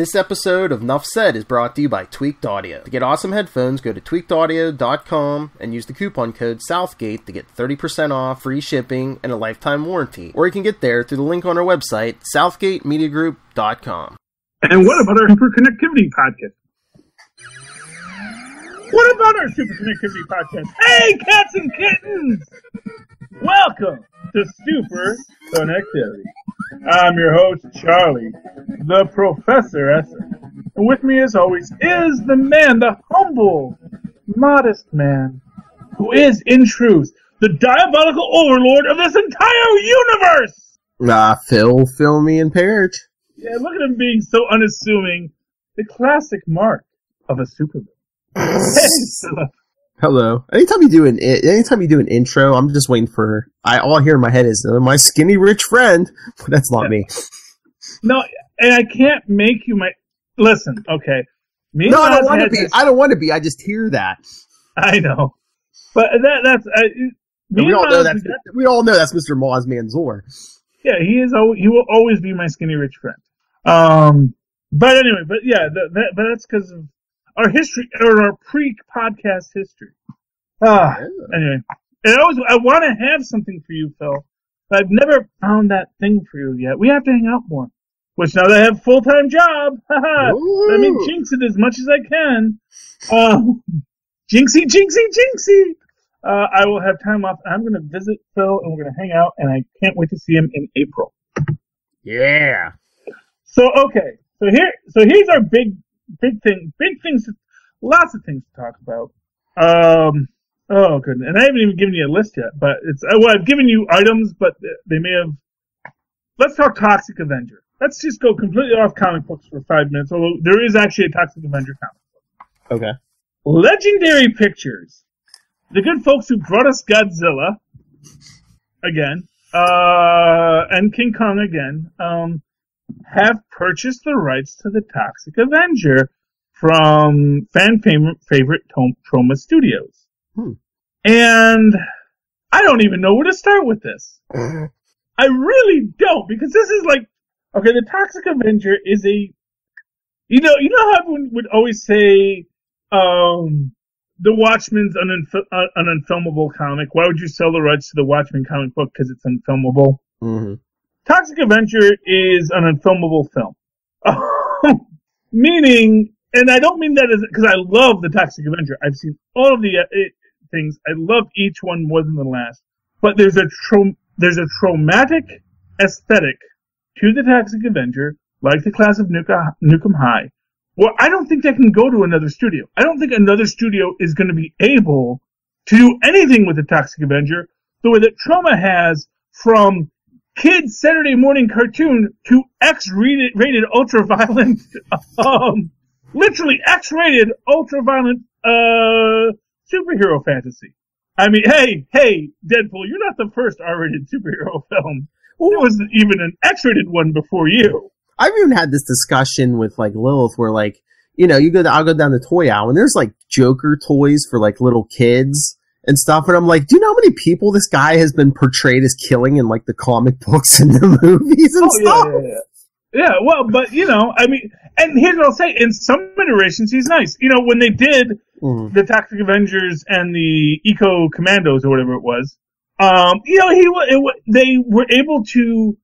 This episode of Nuff Said is brought to you by Tweaked Audio. To get awesome headphones, go to tweakedaudio.com and use the coupon code Southgate to get 30% off, free shipping, and a lifetime warranty. Or you can get there through the link on our website, southgatemediagroup.com. And what about our Super Connectivity podcast? Hey, cats and kittens! Welcome to Super Connectivity. I'm your host, Charlie, the Professor Esser. And with me, as always, is the man, the humble, modest man, who is, in truth, the diabolical overlord of this entire universe! Phil me in parrot. Yeah, look at him being so unassuming. The classic mark of a supervillain. Hey, Philip. Hello. Anytime you do an intro, I'm just waiting for. All I hear in my head is my skinny rich friend. That's not me. No, and I can't make you my. Listen, okay. Me no, I don't want to be. I don't want to be. I just hear that. I know, but that's. We all know that's Mr. Maz Manzor. Yeah, he is. He will always be my skinny rich friend. But anyway, but yeah, but that's because of our history, or our pre-podcast history. Anyway, and I want to have something for you, Phil, but I've never found that thing for you yet. We have to hang out more, which now that I have a full-time job, I mean, jinx it as much as I can. Jinxy. I will have time off. I'm going to visit Phil, and we're going to hang out, and I can't wait to see him in April. Yeah. So here's our big things, lots of things to talk about. Oh goodness, and I haven't even given you a list yet, but I've given you items, but they may have. Let's talk Toxic Avenger. Let's just go completely off comic books for 5 minutes, although there is actually a Toxic Avenger comic book. Okay. Legendary Pictures, the good folks who brought us Godzilla again, and King Kong again, have purchased the rights to the Toxic Avenger from fan favorite Troma Studios. And I don't even know where to start with this. I really don't, because this is like, okay, the Toxic Avenger is a, you know how everyone would always say, the Watchmen's an unfilmable comic. Why would you sell the rights to the Watchmen comic book? Because it's unfilmable. Mm-hmm. Toxic Avenger is an unfilmable film. Meaning, and I don't mean that as, because I love the Toxic Avenger. I've seen all of the things. I love each one more than the last. But there's a traumatic aesthetic to the Toxic Avenger, like the class of Nukem High. Well, I don't think that can go to another studio. I don't think another studio is going to be able to do anything with the Toxic Avenger the way that Troma has, from kids' Saturday morning cartoon to X-rated, ultra-violent, literally X-rated, ultra-violent superhero fantasy. I mean, hey, Deadpool, you're not the first R-rated superhero film. There wasn't even an X-rated one before you. I've even had this discussion with, like, Lilith, where, like, I'll go down the toy aisle, and there's, like, Joker toys for, like, little kids and stuff, and I'm like, do you know how many people this guy has been portrayed as killing in, like, the comic books and the movies and stuff? Yeah, well, but, I mean, and here's what I'll say, in some iterations, he's nice. When they did the Toxic Avengers and the Eco Commandos or whatever it was, they were able to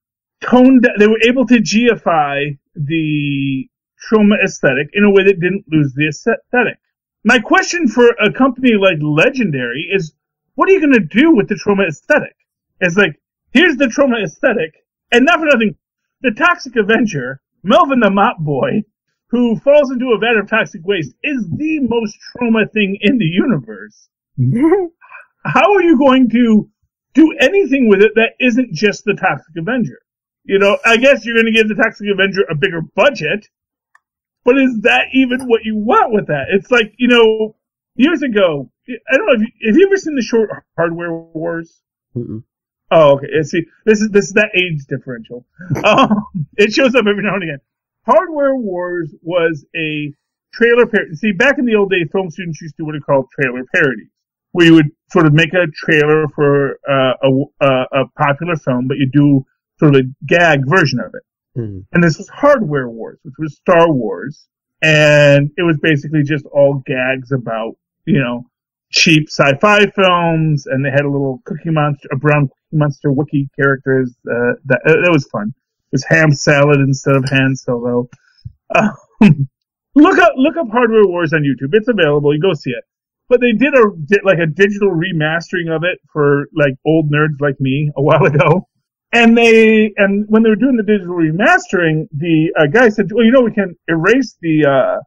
GFI the trauma aesthetic in a way that didn't lose the aesthetic. My question for a company like Legendary is, what are you going to do with the Troma aesthetic? It's like, here's the Troma aesthetic, and not for nothing, the Toxic Avenger, Melvin the Mop Boy, who falls into a vat of toxic waste, is the most Troma thing in the universe. How are you going to do anything with it that isn't just the Toxic Avenger? I guess you're going to give the Toxic Avenger a bigger budget, but is that even what you want with that? It's like, years ago, I don't know, have you ever seen the short Hardware Wars? Mm-mm. Oh, okay. See, this is that age differential. It shows up every now and again. Hardware Wars was a trailer parody. See, back in the old days, film students used to do what are called trailer parodies, where you would sort of make a trailer for a popular film, but you do sort of a gag version of it. And this was Hardware Wars, which was Star Wars. And it was basically just all gags about, you know, cheap sci-fi films. And they had a little Cookie Monster, a brown Cookie Monster wiki characters. That was fun. It was ham salad instead of Han Solo. Look up Hardware Wars on YouTube. It's available. You go see it. But they did a digital remastering of it for like old nerds like me a while ago. And when they were doing the digital remastering, the guy said, well, you know, we can erase the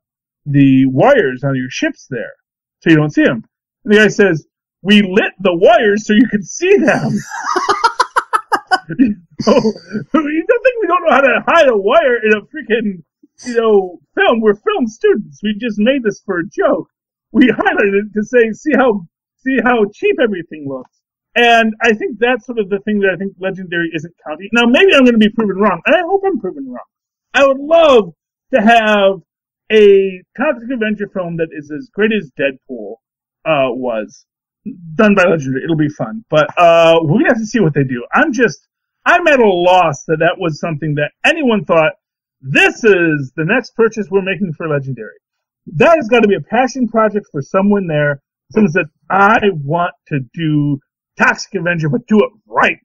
wires on your ships there so you don't see them. And the guy says, we lit the wires so you could see them. You don't think we don't know how to hide a wire in a freaking, you know, film? We're film students. We just made this for a joke. We highlighted it to say, see how cheap everything looks. And I think that's sort of the thing that I think Legendary isn't counting. Now, maybe I'm going to be proven wrong, and I hope I'm proven wrong. I would love to have a Toxic Avenger film that is as great as Deadpool was, done by Legendary. It'll be fun. But we're going to have to see what they do. I'm at a loss that was something that anyone thought, this is the next purchase we're making for Legendary. That has got to be a passion project for someone there. Someone said, I want to do Toxic Avenger, but do it right.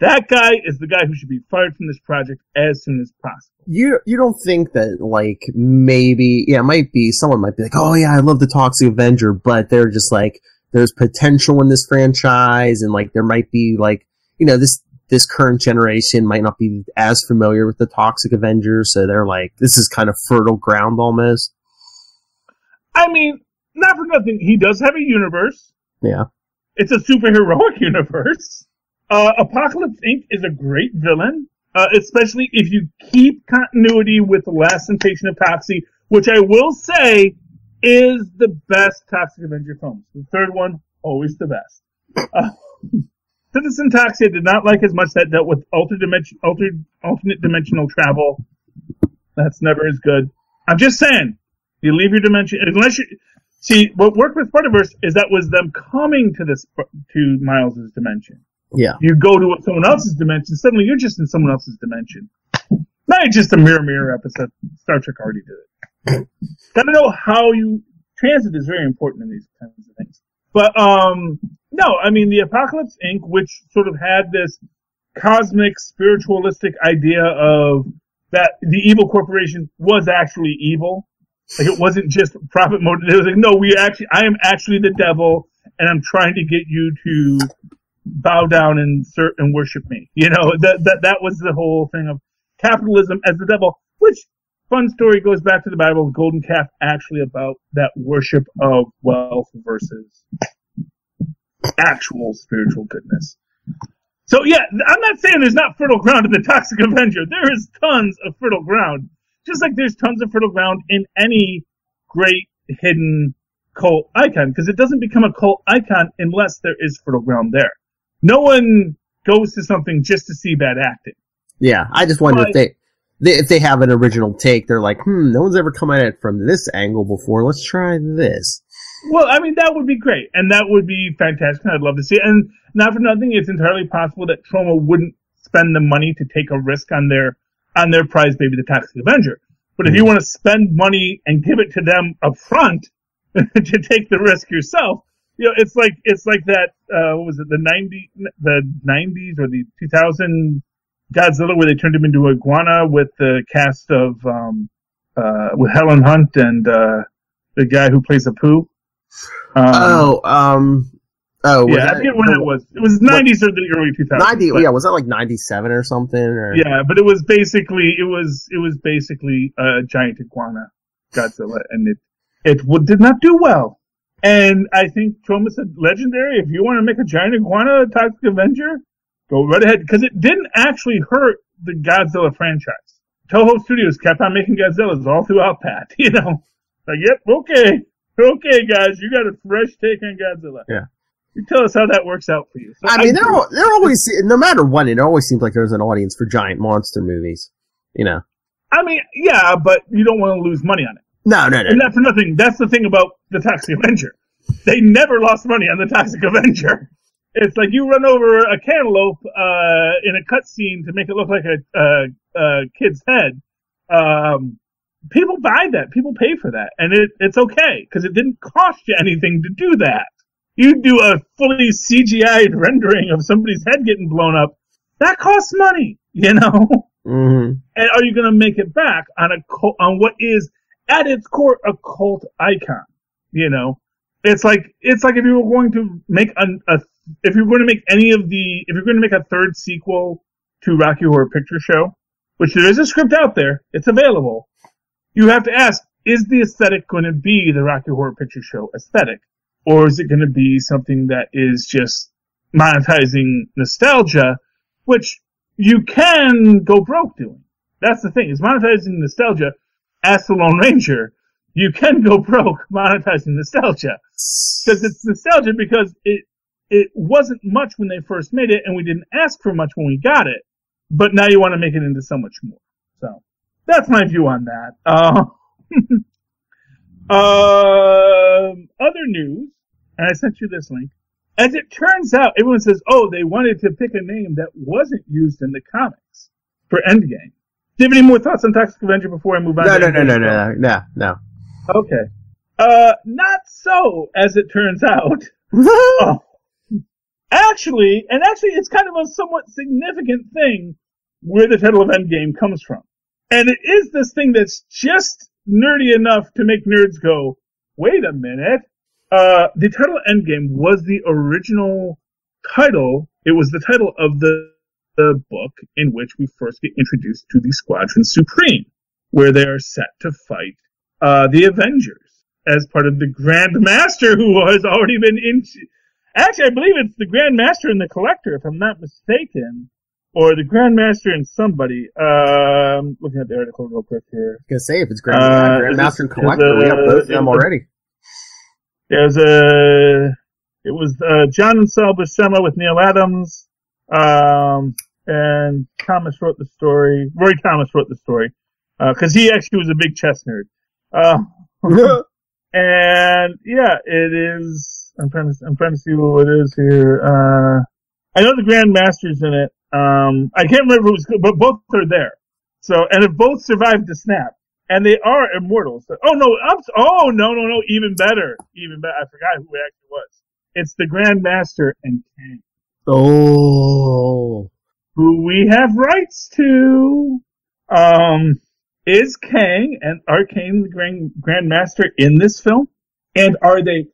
That guy is the guy who should be fired from this project as soon as possible. You don't think that, like, maybe, yeah, it might be, someone might be like, oh yeah, I love the Toxic Avenger, but they're just like, there's potential in this franchise, and like, there might be like, you know, this current generation might not be as familiar with the Toxic Avenger, so they're like, this is kind of fertile ground almost. I mean, not for nothing, he does have a universe. Yeah. It's a superheroic universe. Apocalypse Inc. is a great villain, especially if you keep continuity with the last temptation of Toxie, which I will say is the best Toxic Avenger film. The third one, always the best. Citizen Toxie I did not like as much. That dealt with alternate dimensional travel. That's never as good. I'm just saying, you leave your dimension unless you. See, what worked with Spider-Verse is that was them coming to Miles' dimension. Yeah. You go to someone else's dimension, suddenly you're just in someone else's dimension. Not just a mirror episode. Star Trek already did it. Gotta know how you... Transit is very important in these kinds of things. But, no, I mean, the Apocalypse Inc., which sort of had this cosmic, spiritualistic idea of that the evil corporation was actually evil. Like, it wasn't just profit motive. It was like, no, I am actually the devil, and I'm trying to get you to bow down and worship me. You know, that was the whole thing of capitalism as the devil, which, fun story, goes back to the Bible, golden calf, actually about that worship of wealth versus actual spiritual goodness. So, yeah, I'm not saying there's not fertile ground in the Toxic Avenger. There is tons of fertile ground. Just like there's tons of fertile ground in any great hidden cult icon, because it doesn't become a cult icon unless there is fertile ground there. No one goes to something just to see bad acting. Yeah, I just wonder if they have an original take. They're like, no one's ever come at it from this angle before. Let's try this. Well, I mean, that would be great, and that would be fantastic. I'd love to see it. And not for nothing, it's entirely possible that Troma wouldn't spend the money to take a risk on their prize baby, the Toxic Avenger. But if you want to spend money and give it to them up front to take the risk yourself, you know, it's like that, what was it, the 90s or the 2000 Godzilla, where they turned him into iguana with the cast of, with Helen Hunt and, the guy who plays Apu. Yeah, I forget when that was. It was 90s or the early 2000s. Was that like 97 or something? Or? Yeah, but it was basically a giant iguana, Godzilla, and it did not do well. And I think Troma said, Legendary, if you want to make a giant iguana a Toxic Avenger, go right ahead, because it didn't actually hurt the Godzilla franchise. Toho Studios kept on making Godzillas all throughout that, you know. Like, yep, okay, guys, you got a fresh take on Godzilla. Yeah. You tell us how that works out for you. So I mean, they're always, no matter what, it always seems like there's an audience for giant monster movies, you know. I mean, yeah, but you don't want to lose money on it. No. And that's nothing. That's the thing about the Toxic Avenger. They never lost money on the Toxic Avenger. It's like you run over a cantaloupe in a cutscene to make it look like a kid's head, people buy that. People pay for that. And it's okay, because it didn't cost you anything to do that. You do a fully CGI'd rendering of somebody's head getting blown up. That costs money, you know? Mm-hmm. And are you going to make it back on what is, at its core, a cult icon? You know? It's like if you were going to make if you're going to make a third sequel to Rocky Horror Picture Show, which there is a script out there, it's available, you have to ask, is the aesthetic going to be the Rocky Horror Picture Show aesthetic? Or is it going to be something that is just monetizing nostalgia, which you can go broke doing? That's the thing, is monetizing nostalgia. As the Lone Ranger, you can go broke monetizing nostalgia. Because it's nostalgia because it wasn't much when they first made it, and we didn't ask for much when we got it. But now you want to make it into so much more. So that's my view on that. Other news, and I sent you this link. As it turns out, everyone says, oh, they wanted to pick a name that wasn't used in the comics for Endgame. Do you have any more thoughts on Toxic Avenger before I move on? No. Okay. Not so, as it turns out. Oh. Actually, it's kind of a somewhat significant thing where the title of Endgame comes from. And it is this thing that's just nerdy enough to make nerds go, wait a minute. The title Endgame was the original title. It was the title of the book in which we first get introduced to the Squadron Supreme, where they are set to fight the Avengers as part of the Grand Master, who has already been in... Actually, I believe it's the Grand Master and the Collector, if I'm not mistaken, or the Grand Master and somebody. Looking at the article real quick here. I was going to say, if it's Grand Master and Collector, we have both of them already. It was John and Sal Buscema with Neil Adams, and Roy Thomas wrote the story, because he actually was a big chess nerd. And yeah, it is, I'm trying to see what it is here. I know the Grand Master's in it. I can't remember who was good, but both are there. So, and if both survived the snap, and they are immortals. So, no, even better. I forgot who it actually was. It's the Grand Master and Kang. Oh, who we have rights to is Kang and Arcane the Grand Master in this film, and are they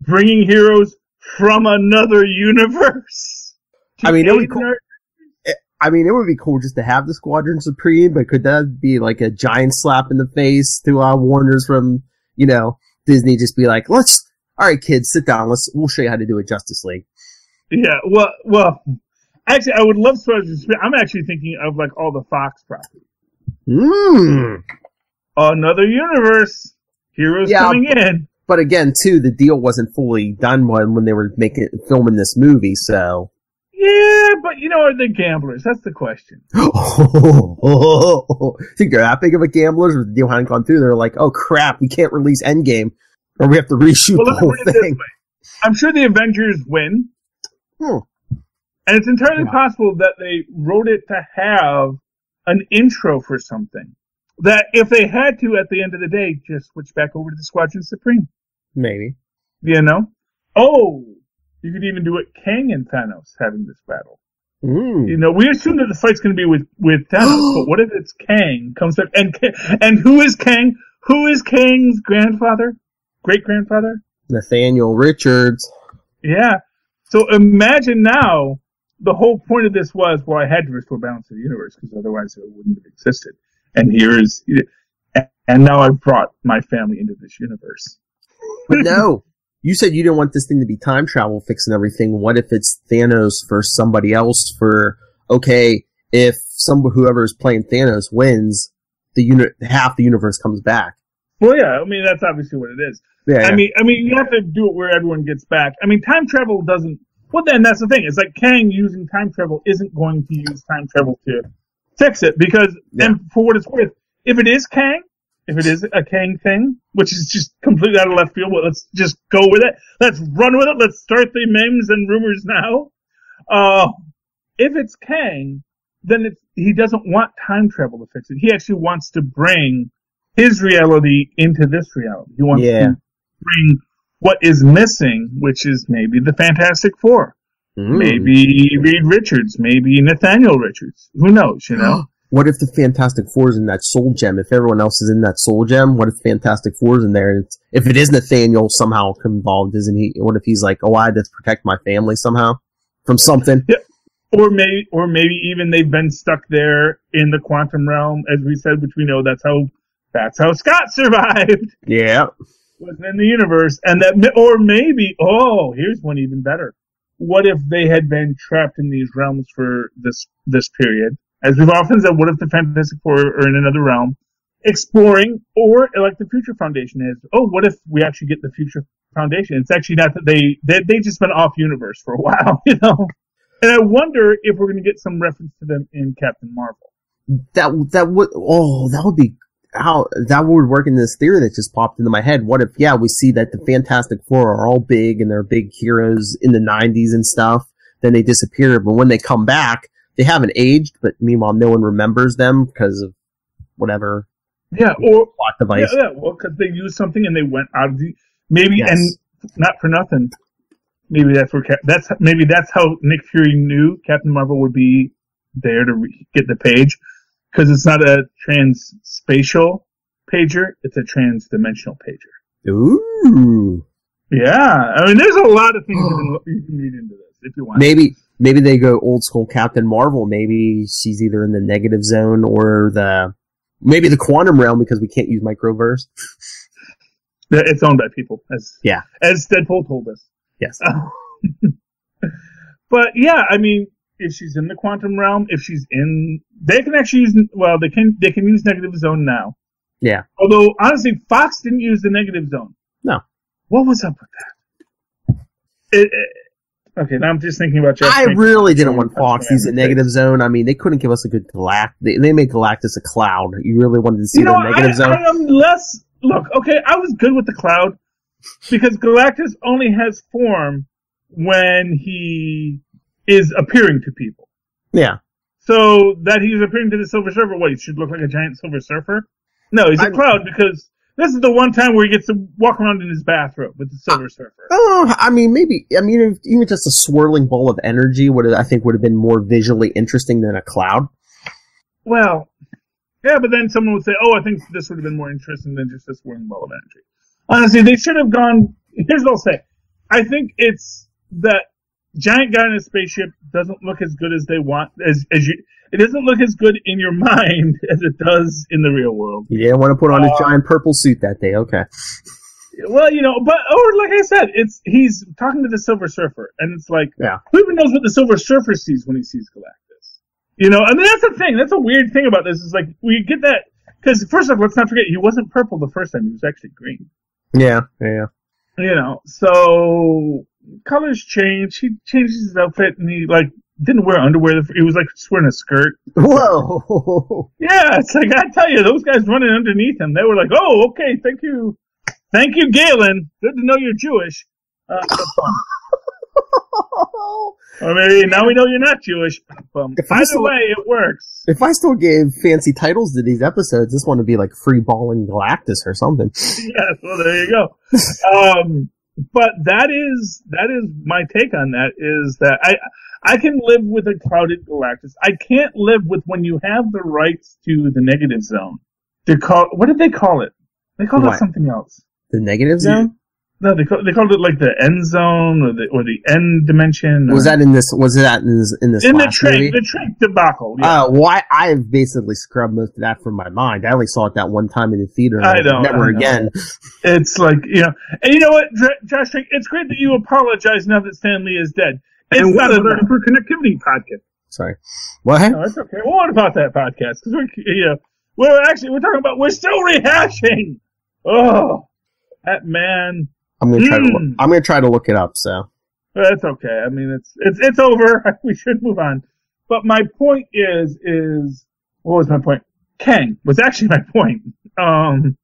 bringing heroes from another universe? It would be cool just to have the Squadron Supreme, but could that be like a giant slap in the face to Warner's from Disney? Just be like, all right, kids, sit down. We'll show you how to do a Justice League. Yeah, well, actually, I would love Squadron Supreme. I'm actually thinking of, like, all the Fox properties. Mmm. Another universe. Heroes coming in. But again, too, the deal wasn't fully done when they were filming this movie, so. Yeah, but, are they gamblers? That's the question. Oh. Think they're that big of a gamblers? Or the deal hadn't gone through. They're like, oh, crap, we can't release Endgame, or we have to reshoot the whole thing. I'm sure the Avengers win. And it's entirely possible that they wrote it to have an intro for something. That if they had to, at the end of the day, just switch back over to the Squadron Supreme. Maybe. Oh, you could even do it Kang and Thanos having this battle. Mm. We assume that the fight's going to be with Thanos, but what if it's Kang comes back? And who is Kang? Who is Kang's grandfather? Great-grandfather? Nathaniel Richards. Yeah. So imagine now, the whole point of this was, I had to restore balance of the universe, because otherwise it wouldn't have existed. And and now I've brought my family into this universe. But no, you said you didn't want this thing to be time travel fixing everything. What if it's Thanos for somebody else if whoever's playing Thanos wins, half the universe comes back? Well, yeah, that's obviously what it is. Yeah, you have to do it where everyone gets back. Time travel doesn't... Well, then, that's the thing. It's like Kang using time travel isn't going to use time travel to fix it, because, and for what it's worth, if it is a Kang thing, which is just completely out of left field, well, let's just go with it. Let's run with it. Let's start the memes and rumors now. If it's Kang, then he doesn't want time travel to fix it. He actually wants to bring his reality into this reality. He wants to bring what is missing, which is maybe the Fantastic Four, maybe Reed Richards, maybe Nathaniel Richards. Who knows, you know? What if the Fantastic Four is in that soul gem? If everyone else is in that soul gem, what if Fantastic Four is in there? And it's, if it is Nathaniel somehow involved, isn't he? What if he's like, oh, I had to protect my family somehow from something? Yeah. Or maybe even they've been stuck there in the quantum realm, as we said, which we know that's how Scott survived. Yeah. Wasn't in the universe. Or maybe, here's one even better. What if they had been trapped in these realms for this period? As we've often said, what if the Fantastic Four are in another realm exploring, or like the Future Foundation is, what if we actually get the Future Foundation? It's actually not that they've just been off universe for a while, you know? And I wonder if we're going to get some reference to them in Captain Marvel. That would work in this theory that just popped into my head. What if, we see that the Fantastic Four are all big and they're big heroes in the 90s and stuff. Then they disappear, but when they come back, they haven't aged, but meanwhile, no one remembers them because of whatever. Yeah, or plot device. Yeah, well, because they used something and they went out of the and not for nothing. Maybe that's how Nick Fury knew Captain Marvel would be there to get the page, because it's not a transspatial pager; it's a transdimensional pager. Ooh, yeah. I mean, there's a lot of things you can read into this if you want. Maybe they go old school Captain Marvel. Maybe she's either in the Negative Zone or the Quantum Realm, because we can't use microverse. It's owned by people, as Deadpool told us. Yes. But yeah, I mean, if she's in the quantum realm, they can use Negative Zone now. Yeah. Although honestly, Fox didn't use the Negative Zone. No. What was up with that? Okay, now I'm just thinking about. I really didn't want Fox to use the Negative Zone. I mean, they couldn't give us a good Galactus. They made Galactus a cloud. You really wanted to see the Negative Zone. I was good with the cloud. Because Galactus only has form when he is appearing to people. Yeah. So that he's appearing to the Silver Surfer, he should look like a giant Silver Surfer? No, he's a cloud, because this is the one time where he gets to walk around in his bathrobe with the Silver Surfer. Oh, I mean, maybe. I mean, even just a swirling ball of energy would have been more visually interesting than a cloud. Well, yeah, but then someone would say, I think this would have been more interesting than just a swirling ball of energy. Honestly, they should have gone... Here's what I'll say. I think it's that giant guy in a spaceship doesn't look as good as they want. It doesn't look as good in your mind as it does in the real world. You didn't want to put on a giant purple suit that day. Okay. Well, or like I said, he's talking to the Silver Surfer, and it's like, who even knows what the Silver Surfer sees when he sees Galactus? You know, I mean, that's the thing. That's a weird thing about this. Is like, we get that... Because first off, let's not forget, he wasn't purple the first time. He was actually green. Yeah. You know, so colors change. He changed his outfit, and he didn't wear underwear. He was wearing a skirt. Whoa! Yeah, it's like, I tell you, those guys running underneath him, they were like, "Oh, okay, thank you, Galen. Good to know you're Jewish." Or maybe now we know you're not Jewish. Either way, it works. If I still gave fancy titles to these episodes, this one would be like Free Balling Galactus or something. Yes, well, there you go. But that is my take on that, is that I can live with a clouded Galactus. I can't live with when you have the rights to the Negative Zone. What did they call it? They called it something else. The Negative Zone? No, they called it the end zone or the end dimension. Was that in this last movie? The Trank debacle. Yeah. I've basically scrubbed most of that from my mind. I only saw it that one time in the theater. Never again. It's like, you know, and you know what, Josh Trank, it's great that you apologize now that Stan Lee is dead. It's not a Super Connectivity podcast. Sorry, what? No, it's okay. Well, what about that podcast? Because we're talking about, we're still rehashing. Oh, that man. I'm gonna try to look it up. So that's okay. I mean, it's over. We should move on. But my point is what was my point? Kang was actually my point. That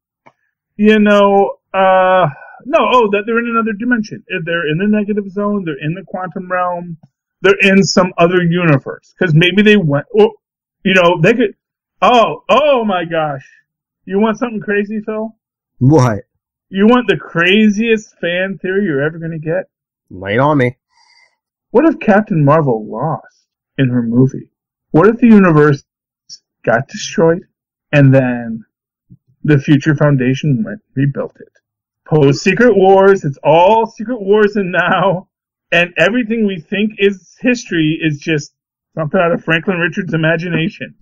they're in another dimension. They're in the Negative Zone. They're in the quantum realm. They're in some other universe, because maybe they went. Well, You know, they could... Oh my gosh. You want something crazy, Phil? What? You want the craziest fan theory you're ever going to get? Lay it on me. What if Captain Marvel lost in her movie? What if the universe got destroyed and then the Future Foundation went rebuilt it? Post Secret Wars, it's all Secret Wars and now, and everything we think is history is just something out of Franklin Richards' imagination.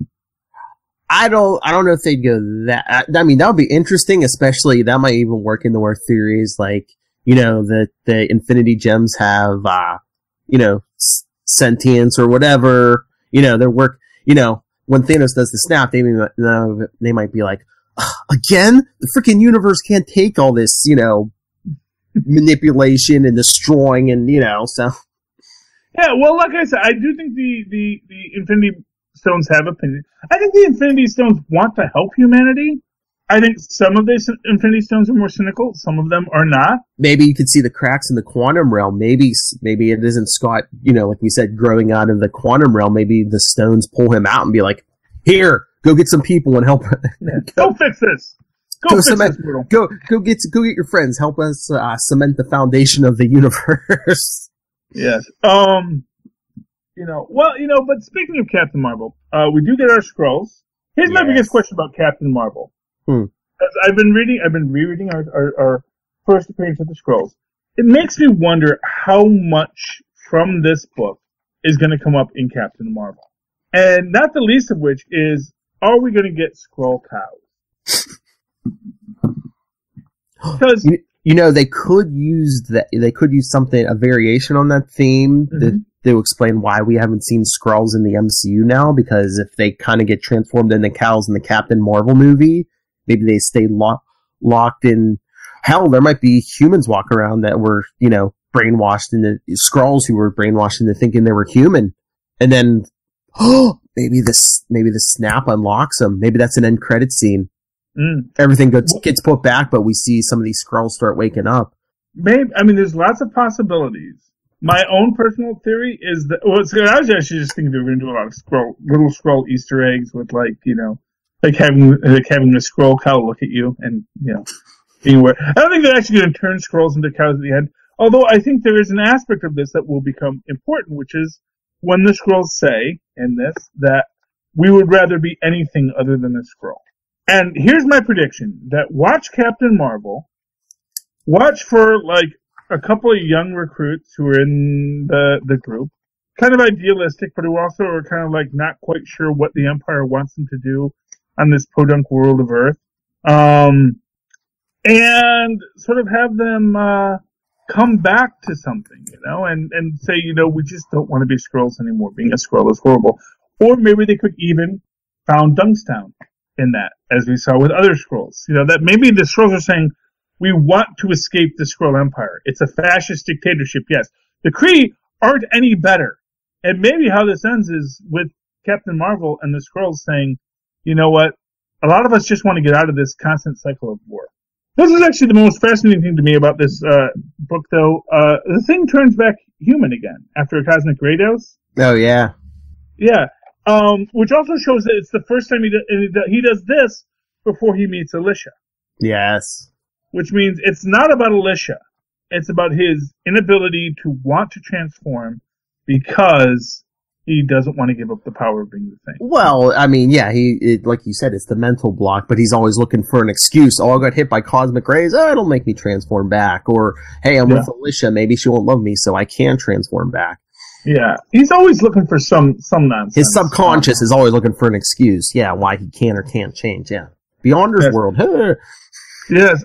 I don't know if they'd go that. I mean, that would be interesting, especially that might even work into our theories, like, you know, that the Infinity Gems have, you know, sentience or whatever. You know, their work. You know, when Thanos does the snap, they might be like, again, the freaking universe can't take all this, you know, manipulation and destroying, and you know, so. Yeah, well, like I said, I do think the Infinity Stones have opinions. I think the Infinity Stones want to help humanity. I think some of the Infinity Stones are more cynical. Some of them are not. Maybe you could see the cracks in the Quantum Realm. Maybe it isn't Scott, you know, like we said, growing out of the Quantum Realm. Maybe the Stones pull him out and be like, here, go get some people and help. Go fix this. Go fix cement, this world. Go get your friends. Help us cement the foundation of the universe. Yes. You know, well, you know, but speaking of Captain Marvel, we do get our Skrulls. Here's my biggest question about Captain Marvel. I've been rereading our first appearance of the Skrulls. It makes me wonder how much from this book is going to come up in Captain Marvel. And not the least of which is, are we going to get Skrull cows? Because you know, they could use something, a variation on that theme, mm-hmm. to explain why we haven't seen Skrulls in the MCU now, because if they kind of get transformed into cows in the Captain Marvel movie, maybe they stay locked in. Hell, there might be humans walking around that were, you know, brainwashed into Skrulls who were brainwashed into thinking they were human. And then, maybe the snap unlocks them. Maybe that's an end credit scene. Mm. Everything gets put back, but we see some of these Skrulls start waking up. Maybe, I mean, there's lots of possibilities. My own personal theory is that, well, I was actually just thinking they were going to do a lot of little Skrull Easter eggs with, like, you know, like having a Skrull cow look at you and, you know, being aware. I don't think they're actually going to turn Skrulls into cows at the end, although I think there is an aspect of this that will become important, which is when the Skrulls say in this that we would rather be anything other than a Skrull. And here's my prediction, that watch Captain Marvel, watch for, like, a couple of young recruits who are in the group, kind of idealistic, but who also are kind of, like, not quite sure what the Empire wants them to do on this podunk world of Earth, and sort of have them come back to something, you know, and say, you know, we just don't want to be Skrulls anymore. Being a Skrull is horrible. Or maybe they could even found Dunkstown in that, as we saw with other Skrulls. You know, that maybe the Skrulls are saying, we want to escape the Skrull Empire. It's a fascist dictatorship, yes. The Kree aren't any better. And maybe how this ends is with Captain Marvel and the Skrulls saying, you know what? A lot of us just want to get out of this constant cycle of war. This is actually the most fascinating thing to me about this book, though. The Thing turns back human again after a cosmic Rados. Oh, yeah. Yeah. Which also shows that it's the first time he does this before he meets Alicia. Yes. Which means it's not about Alicia. It's about his inability to want to transform because he doesn't want to give up the power of being the Thing. Well, I mean, yeah, like you said, it's the mental block, but he's always looking for an excuse. Oh, I got hit by cosmic rays. Oh, it'll make me transform back. Or, hey, I'm with Alicia. Maybe she won't love me, so I can transform back. Yeah, he's always looking for some nonsense. His subconscious is always looking for an excuse, yeah, why he can or can't change, yeah. Beyonder's world. Yes,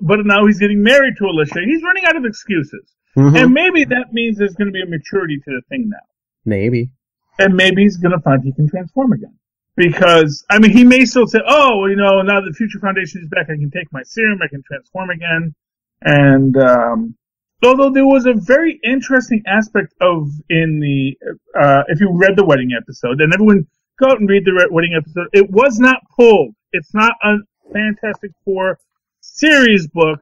but now he's getting married to Alicia. He's running out of excuses. Mm-hmm. And maybe that means there's going to be a maturity to the Thing now. Maybe. And maybe he's going to find he can transform again. Because, I mean, he may still say, oh, you know, now the Future Foundation is back, I can take my serum, I can transform again. And, although there was a very interesting aspect of in the, if you read the wedding episode, and everyone go out and read the wedding episode, it was not pulled. It's not a Fantastic Four series book.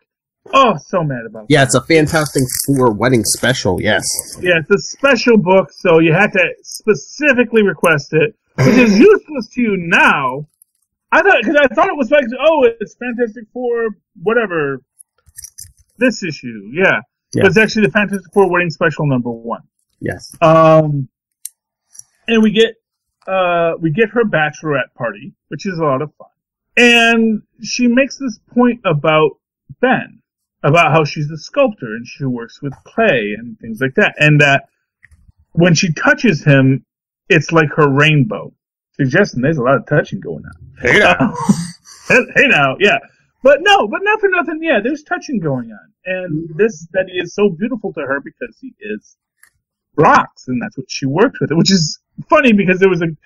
Oh, so mad about that. Yeah, it's a Fantastic Four wedding special, yes. Yeah, it's a special book, so you had to specifically request it. Which is useless to you now. I thought it was like, oh, it's Fantastic Four, whatever, this issue, yeah. Yes. It's actually the Fantastic Four Wedding Special #1. Yes. And we get her bachelorette party, which is a lot of fun. And she makes this point about Ben, about how she's a sculptor and she works with clay and things like that. And that when she touches him, it's like her rainbow. Suggesting there's a lot of touching going on. Hey now. Hey now, yeah. But not for nothing, yeah, there's touching going on. And this, that he is so beautiful to her because he is rocks, and that's what she worked with. Which is funny because there was a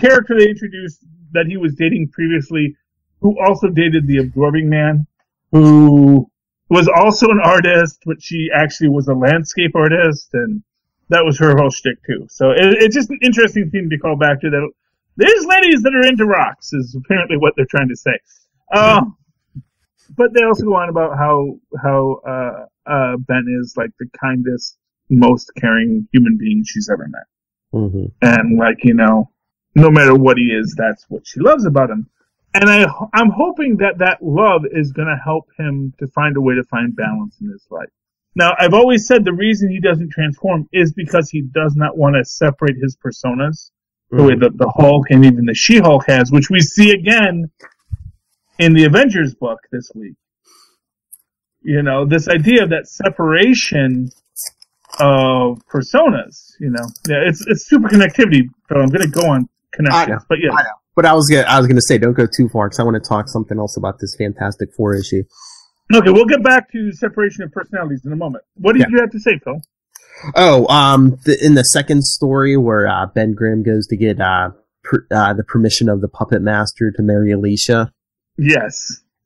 character they introduced that he was dating previously who also dated the Absorbing Man, who was also an artist, but she actually was a landscape artist, and that was her whole shtick too. So it's just an interesting thing to call back to that. There's ladies that are into rocks is apparently what they're trying to say. But they also go on about how Ben is like the kindest, most caring human being she's ever met. Mm-hmm. And like, you know, no matter what he is, that's what she loves about him. And I'm hoping that love is going to help him to find a way to find balance in his life. Now, I've always said the reason he doesn't transform is because he does not want to separate his personas the way that the Hulk and even the She-Hulk has, which we see again in the Avengers book this week. You know, this idea of that separation of personas, you know. Yeah, it's super connectivity, so I'm going to go on connections. But yeah. I know. But I was gonna say, don't go too far because I want to talk something else about this Fantastic Four issue. Okay, we'll get back to separation of personalities in a moment. What did you have to say, Phil? Oh, in the second story where Ben Grimm goes to get the permission of the Puppet Master to marry Alicia. Yes.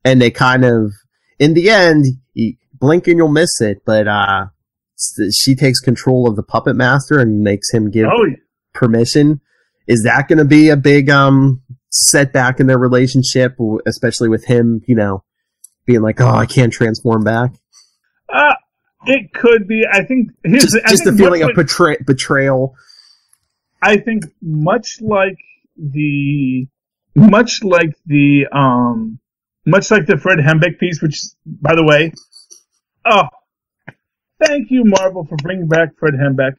And they kind of, in the end, you blink and you'll miss it, but she takes control of the Puppet Master and makes him give permission. Is that going to be a big setback in their relationship, especially with him, you know, being like, oh, I can't transform back? It could be. I think... I think the feeling of betrayal. I think much like the Fred Hembeck piece, which, by the way... Oh, thank you, Marvel, for bringing back Fred Hembeck.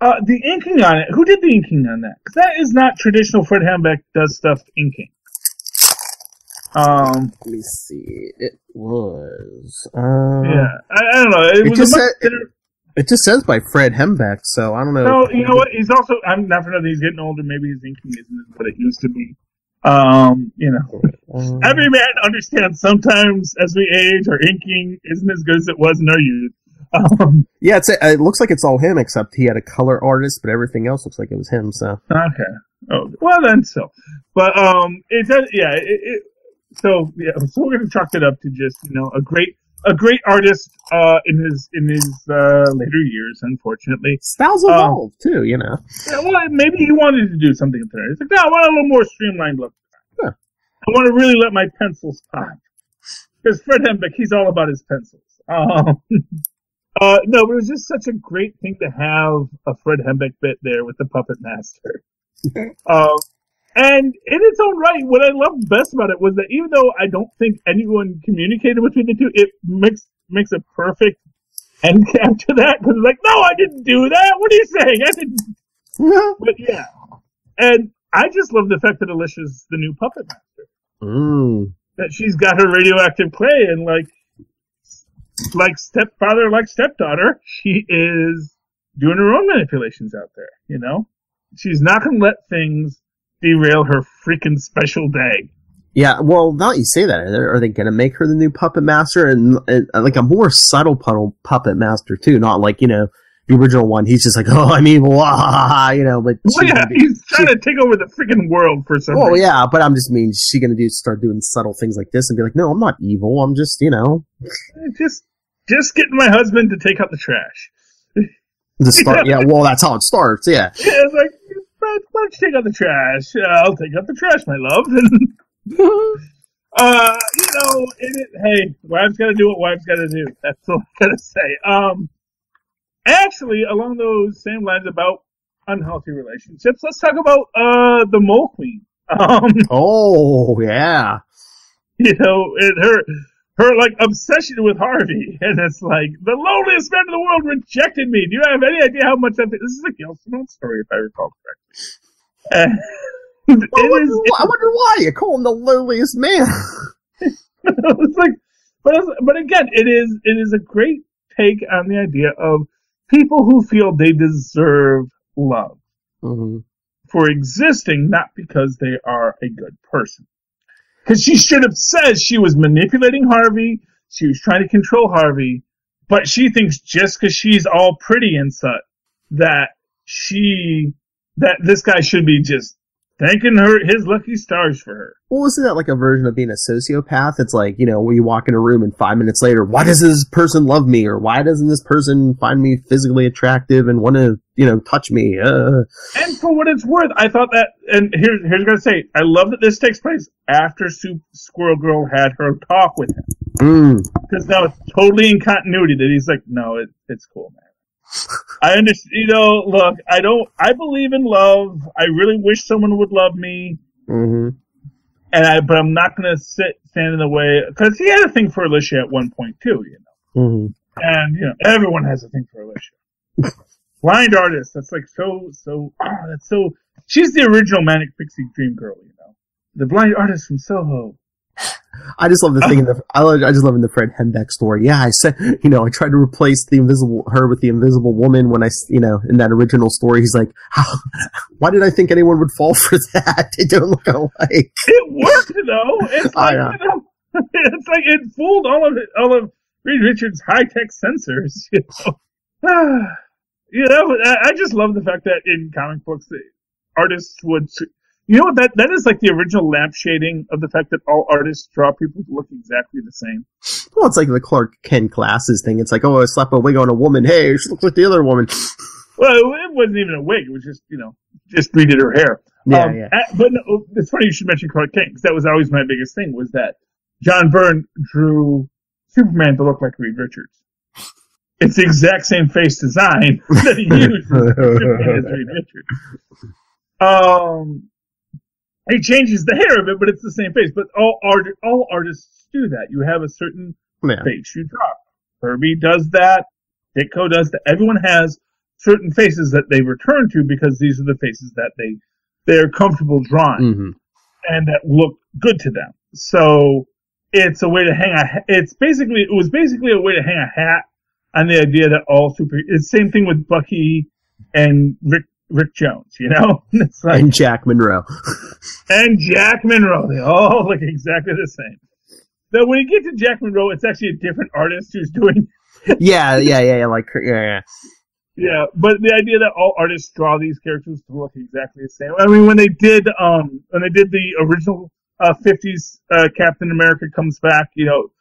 The inking on it. Who did the inking on that? Because that is not traditional. Fred Hembeck does stuff inking. Let me see. It was. Yeah, I don't know. It just says by Fred Hembeck, so I don't know. No, you know what? He's also. I'm not for nothing. He's getting older. Maybe his inking isn't what it used to be. You know, every man understands. Sometimes, as we age, our inking isn't as good as it was in our youth. Yeah, it looks like it's all him, except he had a color artist, but everything else looks like it was him. So okay, oh well then, so but it does, yeah. So we're gonna chalk it up to just, you know, a great artist in his later years. Unfortunately, styles evolved too, you know. Yeah, well, maybe he wanted to do something there. He's like, no, I want a little more streamlined look. Huh. I want to really let my pencils pop. Because Fred Hembeck, he's all about his pencils. No, but it was just such a great thing to have a Fred Hembeck bit there with the Puppet Master. And in its own right, what I loved best about it was that even though I don't think anyone communicated between the two, it makes a perfect end cap to that. Because it's like, no, I didn't do that. What are you saying? I didn't. But yeah. And I just love the fact that Alicia's the new Puppet Master. Mm. That she's got her radioactive clay and like stepfather, like stepdaughter, she is doing her own manipulations out there, you know? She's not going to let things derail her freaking special day. Yeah, well, now that you say that, are they going to make her the new Puppet Master? And like a more subtle Puppet Master, too, not like, you know, the original one. He's just like, oh, I'm evil, you know. But well, yeah, he's trying to take over the freaking world for some reason. Well, yeah, but I'm just mean, she's going to start doing subtle things like this and be like, no, I'm not evil, I'm just, you know. Just getting my husband to take out the trash. The start, yeah, well, that's how it starts, yeah. Yeah, it's like, why don't you take out the trash? I'll take out the trash, my love. You know, hey, wives got to do what wives got to do. That's all I got to say. Actually, along those same lines about unhealthy relationships, let's talk about the Mole Queen. Oh, yeah. You know, and her like obsession with Harvey, and it's like the loneliest man in the world rejected me. Do you have any idea how much that? This is a Gilson story, if I recall correctly. I wonder why you call him the loneliest man. It's like, but again, it is a great take on the idea of people who feel they deserve love for existing, not because they are a good person. Because she should have said she was manipulating Harvey, she was trying to control Harvey, but she thinks just because she's all pretty and such that this guy should be just thanking his lucky stars for her. Well, isn't that like a version of being a sociopath? It's like, you know, when you walk in a room and 5 minutes later, why does this person love me? Or why doesn't this person find me physically attractive and want to, you know, touch me? And for what it's worth, I thought that, and here's what I'm going to say, I love that this takes place after Squirrel Girl had her talk with him. Because now it's totally in continuity that he's like, no, it's cool, man. I understand, you know, look, I believe in love. I really wish someone would love me. Mm-hmm. But I'm not going to stand in the way, because he had a thing for Alicia at one point too, you know. Mm-hmm. And, you know, everyone has a thing for Alicia. Blind artist, that's like so, she's the original Manic Pixie Dream Girl, you know. The blind artist from Soho. I just love the thing. I just love in the Fred Hembeck story. Yeah, I said, you know, I tried to replace her with the Invisible Woman when I, you know, in that original story, he's like, why did I think anyone would fall for that? They don't look alike. It worked though. It's like, you know, it's like it fooled all of Reed Richards' high tech sensors. You know, you know, I just love the fact that in comic books, the artists would. You know what? That is like the original lamp shading of the fact that all artists draw people who look exactly the same. Well, it's like the Clark Kent glasses thing. It's like, oh, I slap a wig on a woman. Hey, she looks like the other woman. Well, it wasn't even a wig. It was just, you know, just redid her hair. Yeah, yeah. But no, it's funny you should mention Clark Kent, because that was always my biggest thing, was that John Byrne drew Superman to look like Reed Richards. It's the exact same face design that he used for Superman as Reed Richards. He changes the hair of it, but it's the same face. But all artists do that. You have a certain face you draw. Kirby does that. Ditko does that. Everyone has certain faces that they return to because these are the faces that they're comfortable drawing and that look good to them. So it's a way to hang a. It was basically a way to hang a hat on the idea that all super. It's the same thing with Bucky and Rick Jones, you know? It's like, and Jack Monroe. They all look exactly the same. Though when you get to Jack Monroe, it's actually a different artist who's doing it. Yeah, but the idea that all artists draw these characters to look exactly the same. I mean, when they did the original 50s Captain America Comes Back, you know,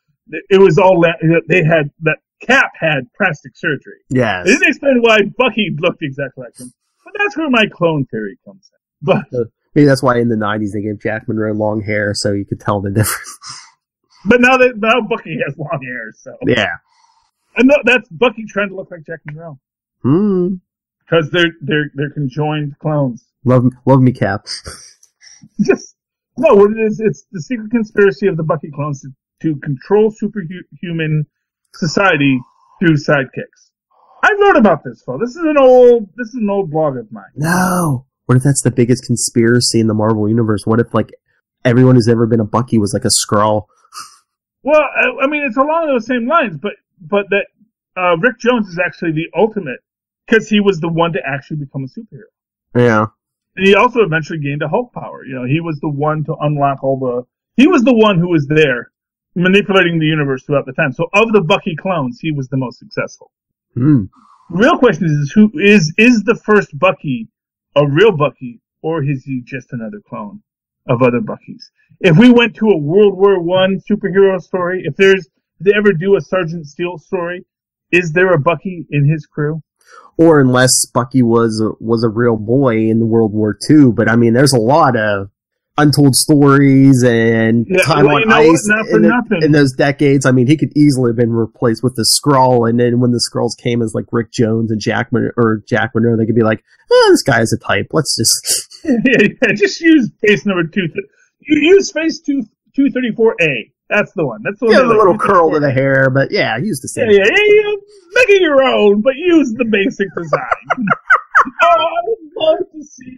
it was all they had that Cap had plastic surgery. Yeah. They didn't explain why Bucky looked exactly like him. That's where my clone theory comes in. But maybe that's why in the 90s they gave Jack Monroe long hair so you could tell the difference. But now Bucky has long hair, so yeah. And no, that's Bucky trying to look like Jack Monroe. Because they're conjoined clones. Love me, Cap. Just no. What it is? It's the secret conspiracy of the Bucky clones to control superhuman society through sidekicks. I wrote about this, though. This is an old blog of mine. No. What if that's the biggest conspiracy in the Marvel universe? What if like everyone who's ever been a Bucky was like a Skrull? Well, I mean, it's along those same lines, but that Rick Jones is actually the ultimate because he was the one to actually become a superhero. Yeah. And he also eventually gained a Hulk power. You know, he was the one to unlock he was the one who was there manipulating the universe throughout the time. So of the Bucky clones, he was the most successful. Real question is who is the first Bucky a real Bucky, or is he just another clone of other Buckys? If we went to a World War I superhero story, if they ever do a Sergeant Steel story, is there a Bucky in his crew? Or unless Bucky was a real boy in World War II, but I mean, there's a lot of Untold Stories and Time on Ice in those decades. I mean, he could easily have been replaced with the Skrull, and then when the Skrulls came as like Rick Jones and Jack Monroe, they could be like, this guy is a type. Let's just just use face number 2. Use face 234A. That's the one. That's the one. Yeah, the little curl to the hair, but yeah, use the same. Yeah. Make it your own, but use the basic design. I would love to see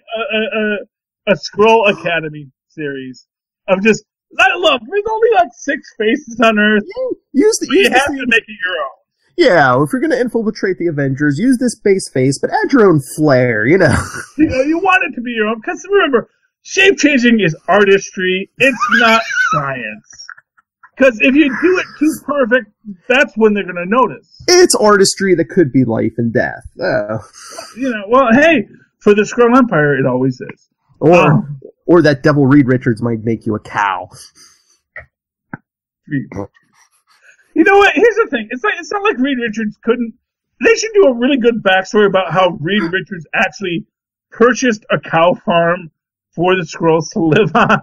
a Skrull Academy series of just, look, there's only like 6 faces on Earth. You have to make it your own. Yeah, if you're going to infiltrate the Avengers, use this base face, but add your own flair, you know. You want it to be your own, because remember, shape-changing is artistry. It's not science. Because if you do it too perfect, that's when they're going to notice. It's artistry that could be life and death. Oh. You know, well, hey, for the Skrull Empire, it always is. Or that devil Reed Richards might make you a cow. You know what? Here's the thing. It's not like Reed Richards couldn't. They should do a really good backstory about how Reed Richards actually purchased a cow farm for the Skrulls to live on.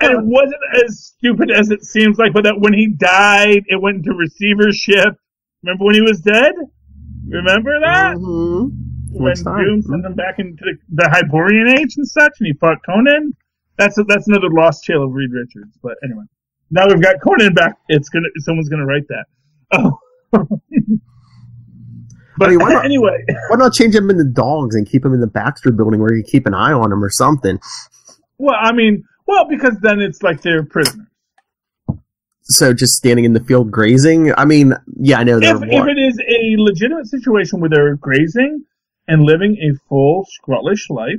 And it wasn't as stupid as it seems like, but that when he died, it went into receivership. Remember when he was dead? Remember that? Mm-hmm. When Doom sent him back into the Hyborian Age and such, and he fought Conan. That's another lost tale of Reed Richards. But anyway, now we've got Conan back. Someone's gonna write that. Oh, but anyway, why not change him into dogs and keep him in the Baxter Building where you keep an eye on him or something? Well, I mean, because then it's like they're prisoners. So just standing in the field grazing. I mean, yeah, I know. If it is a legitimate situation where they're grazing and living a full Skrullish life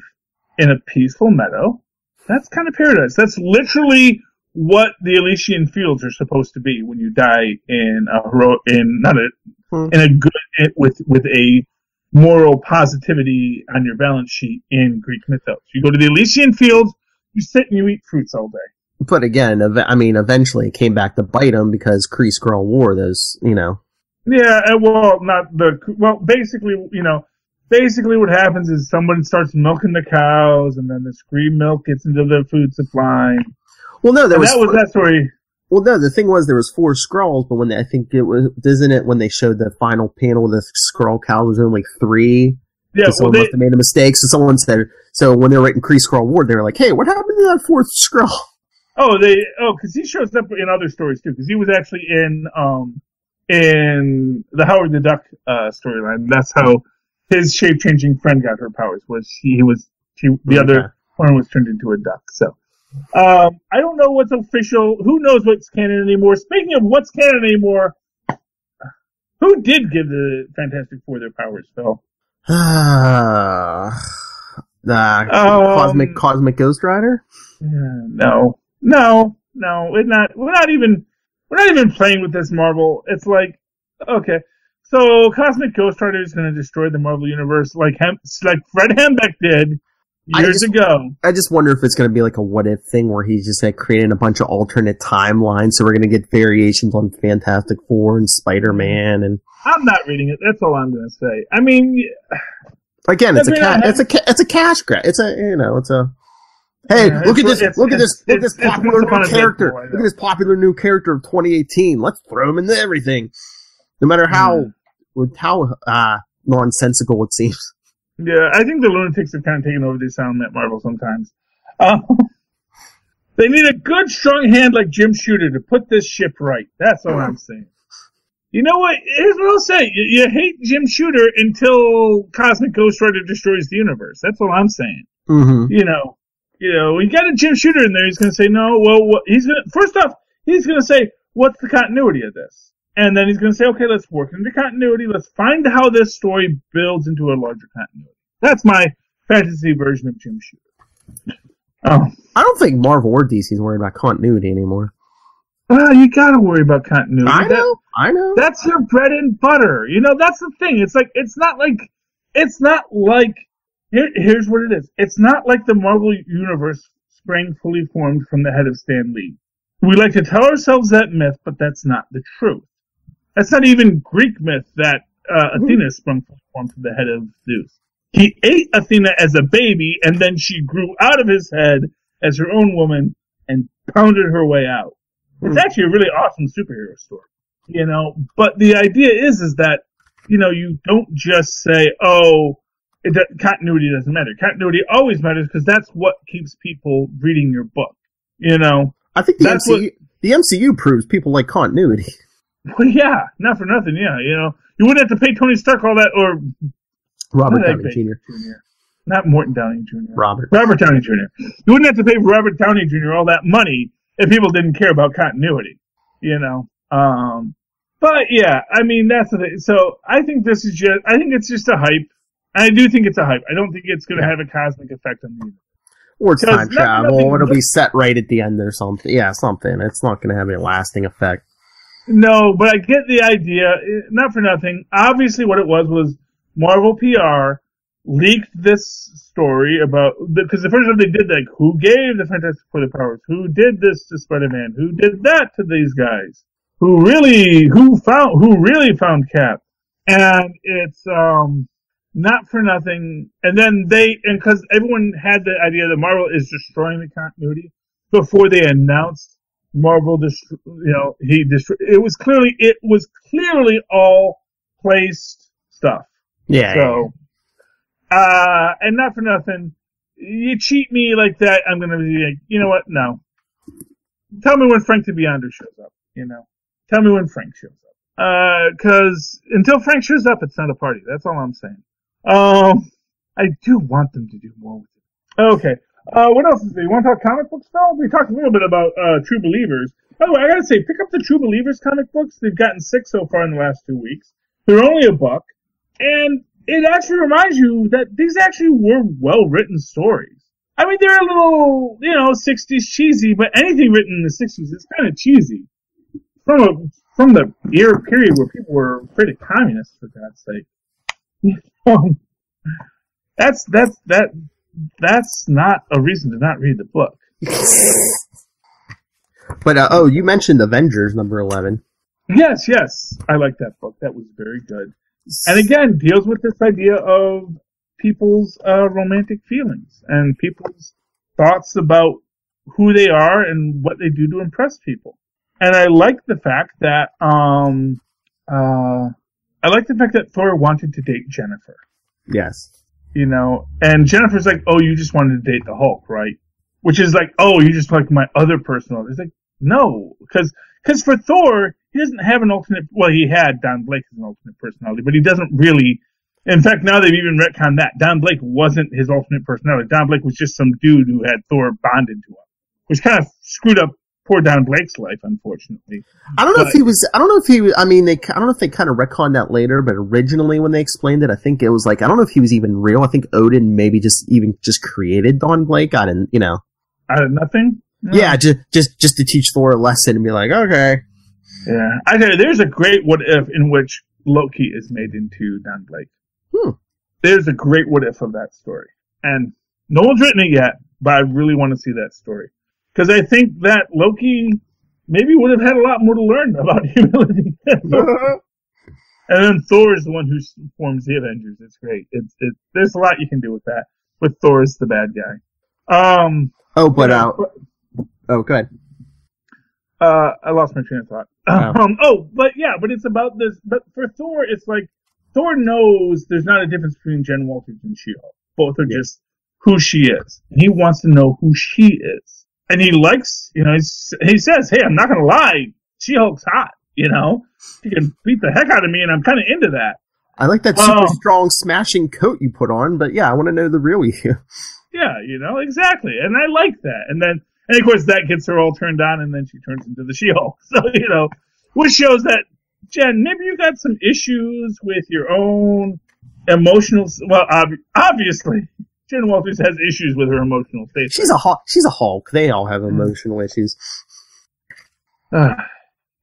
in a peaceful meadow, that's kind of paradise. That's literally what the Elysian fields are supposed to be when you die with a moral positivity on your balance sheet in Greek mythos. You go to the Elysian fields, you sit and you eat fruits all day. But again, I mean, eventually it came back to bite them because Kree-Skrull War, those, you know. Yeah, well, basically, you know, basically what happens is someone starts milking the cows, and then the scream milk gets into their food supply. Well, no, that was that story. Well, no, the thing was there was 4 Skrulls, but I think it was, isn't it when they showed the final panel, the Skrull cow was only 3? Yeah, well, someone must have made a mistake, so someone said, so when they were writing Kree-Skrull War, they were like, hey, what happened to that 4th Skrull? Oh, because he shows up in other stories, too, because he was actually in the Howard the Duck storyline. That's how his shape-changing friend got her powers. The other one was turned into a duck. So I don't know what's official. Who knows what's canon anymore? Speaking of what's canon anymore, who did give the Fantastic Four their powers, Phil? Cosmic Ghost Rider? No. We're not even playing with this Marvel. It's like, okay. So Cosmic Ghost Rider is going to destroy the Marvel Universe like Fred Hembeck did years ago. I just wonder if it's going to be like a what-if thing where he's just like creating a bunch of alternate timelines, so we're going to get variations on Fantastic Four and Spider-Man. And I'm not reading it. That's all I'm going to say. I mean, again, it's a cash grab. Hey, yeah, look at this popular new character of 2018. Let's throw him into everything. No matter how nonsensical it seems. Yeah, I think the lunatics have kind of taken over the sound at Marvel sometimes. They need a good, strong hand like Jim Shooter to put this ship right. That's all I'm saying. You know what? Here's what I'll say. You hate Jim Shooter until Cosmic Ghost Rider destroys the universe. That's all I'm saying. Mm-hmm. You know, when you got a Jim Shooter in there, he's going to say, no, well, he's going to say, what's the continuity of this? And then he's going to say, okay, let's work into continuity. Let's find how this story builds into a larger continuity. That's my fantasy version of Jim Shooter. Oh. I don't think Marvel or DC's worried about continuity anymore. Well, you got to worry about continuity. I know. That's your bread and butter. You know, that's the thing. Here's what it is. It's not like the Marvel Universe sprang fully formed from the head of Stan Lee. We like to tell ourselves that myth, but that's not the truth. That's not even Greek myth that Athena sprung from the head of Zeus. He ate Athena as a baby, and then she grew out of his head as her own woman and pounded her way out. It's actually a really awesome superhero story, you know. But the idea is that, you know, you don't just say, oh, continuity doesn't matter. Continuity always matters because that's what keeps people reading your book, you know. I think the MCU proves people like continuity. Well, yeah, not for nothing, yeah, you know. You wouldn't have to pay Tony Stark all that, or... Robert Downey Jr. Not Morton Downey Jr. Robert Downey Jr. You wouldn't have to pay Robert Downey Jr. all that money if people didn't care about continuity, you know. But, yeah, I mean, that's the thing. So, I think it's just a hype. I do think it's a hype. I don't think it's going to have a cosmic effect on the universe. Or it's time travel. It'll be set right at the end or something. Yeah, something. It's not going to have any lasting effect. No, but I get the idea. Not for nothing. Obviously, what it was Marvel PR leaked this story about... Because the first time they did, like, who gave the Fantastic Four the powers? Who did this to Spider-Man? Who did that to these guys? Who really found Cap? And it's... Not for nothing. And then because everyone had the idea that Marvel is destroying the continuity before they announced Marvel, it was clearly all placed stuff. Yeah. So, and not for nothing, you cheat me like that, I'm going to be like, you know what? No. Tell me when Frank the Beyonder shows up, you know? Tell me when Frank shows up. Cause until Frank shows up, it's not a party. That's all I'm saying. I do want them to do more with it. Okay. What else is there? You want to talk comic books, Phil? We talked a little bit about True Believers. By the way, I gotta say, pick up the True Believers comic books. They've gotten 6 so far in the last 2 weeks. They're only $1, and it actually reminds you that these actually were well-written stories. I mean, they're a little, you know, 60s cheesy, but anything written in the 60s is kind of cheesy. From the era period where people were afraid of communists, for God's sake. That's not a reason to not read the book. But, you mentioned Avengers number 11. Yes. I like that book. That was very good. And again, deals with this idea of people's romantic feelings and people's thoughts about who they are and what they do to impress people. And I like the fact that Thor wanted to date Jennifer. Yes. You know, and Jennifer's like, "Oh, you just wanted to date the Hulk, right?" Which is like, "Oh, you just like my other personal." It's like, no, because for Thor, he doesn't have an alternate. Well, he had Don Blake as an alternate personality, but he doesn't really. In fact, now they've even retconned that Don Blake wasn't his alternate personality. Don Blake was just some dude who had Thor bonded to him, which kind of screwed up poor Don Blake's life, unfortunately. I don't know if they kind of retconned that later, but originally when they explained it, I think it was like, I don't know if he was even real. I think Odin maybe just created Don Blake out of, you know. Out of nothing? No. Yeah, just to teach Thor a lesson and be like, okay. Yeah. I tell you, there's a great what if in which Loki is made into Don Blake. There's a great what if of that story. And no one's written it yet, but I really want to see that story. Because I think that Loki maybe would have had a lot more to learn about humility. And then Thor is the one who forms the Avengers. It's great. There's a lot you can do with that. But Thor is the bad guy. Go ahead. I lost my train of thought. But it's about this. But for Thor, it's like Thor knows there's not a difference between Jen Walters and She-Hulk. Both are just who she is. He wants to know who she is. And he likes, you know, he says, "Hey, I'm not going to lie. She-Hulk's hot, you know. She can beat the heck out of me, and I'm kind of into that. I like that super strong, smashing coat you put on, but yeah, I want to know the real you." Yeah, you know, exactly. And I like that. And of course, that gets her all turned on, and then she turns into the She-Hulk. So, you know, which shows that, Jen, maybe you got some issues with your own emotional, well, obviously. Jen Walters has issues with her emotional state. She's a Hulk. They all have emotional issues.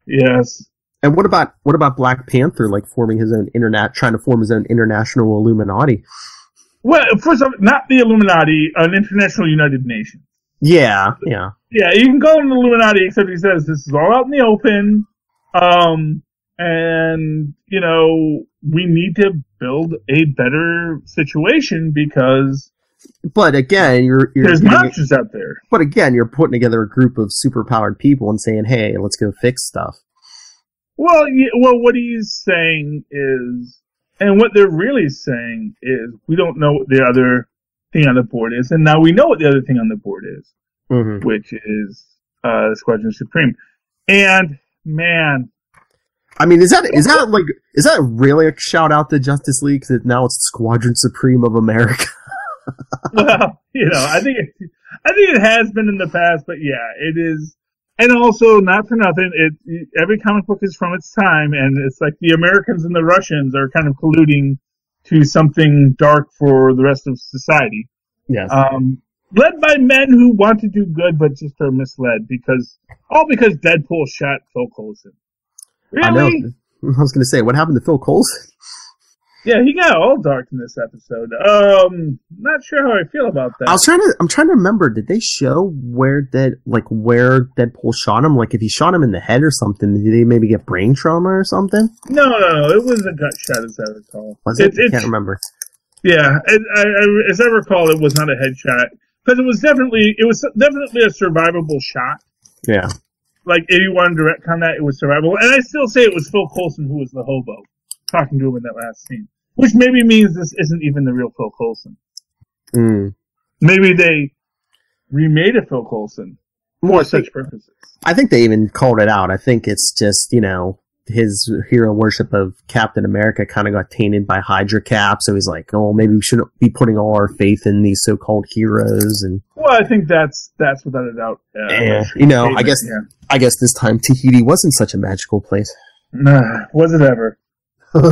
Yes. And what about Black Panther? Like trying to form his own international Illuminati. Well, first of all, not the Illuminati, an international United Nations. Yeah. Yeah, you can call him the Illuminati, except he says this is all out in the open, and you know we need to build a better situation because But again, you're there's monsters out there. But again, you're putting together a group of superpowered people and saying, "Hey, let's go fix stuff." Well, what he's saying is, and what they're really saying is, we don't know what the other thing on the board is, and now we know what the other thing on the board is, mm-hmm. which is Squadron Supreme. And man, I mean, is that really a shout out to Justice League that now it's Squadron Supreme of America? Well, I think it has been in the past, but yeah, it is. And also, not for nothing, every comic book is from its time, and it's like the Americans and the Russians are kind of colluding to something dark for the rest of society. Yes. Led by men who want to do good but just are misled because Deadpool shot Phil Coulson. Really? I know. I was going to say, what happened to Phil Coulson? Yeah, he got all dark in this episode. Not sure how I feel about that. I'm trying to remember. Did they show where Deadpool shot him? Like, if he shot him in the head or something, did he maybe get brain trauma or something? No. It was a gut shot, as I recall. Was it? I can't remember. Yeah, as I recall, it was not a headshot because it was definitely a survivable shot. Yeah. Like, if you wanted to retcon that, it was survivable, and I still say it was Phil Coulson who was the hobo talking to him in that last scene, which maybe means this isn't even the real Phil Coulson. Mm. Maybe they remade a Phil Coulson for such purposes. I think they even called it out. I think it's just, his hero worship of Captain America kind of got tainted by Hydra Cap, so he's like, oh, maybe we shouldn't be putting all our faith in these so-called heroes. And well, I think that's without a doubt. I guess this time Tahiti wasn't such a magical place. Nah, was it ever? Yeah, I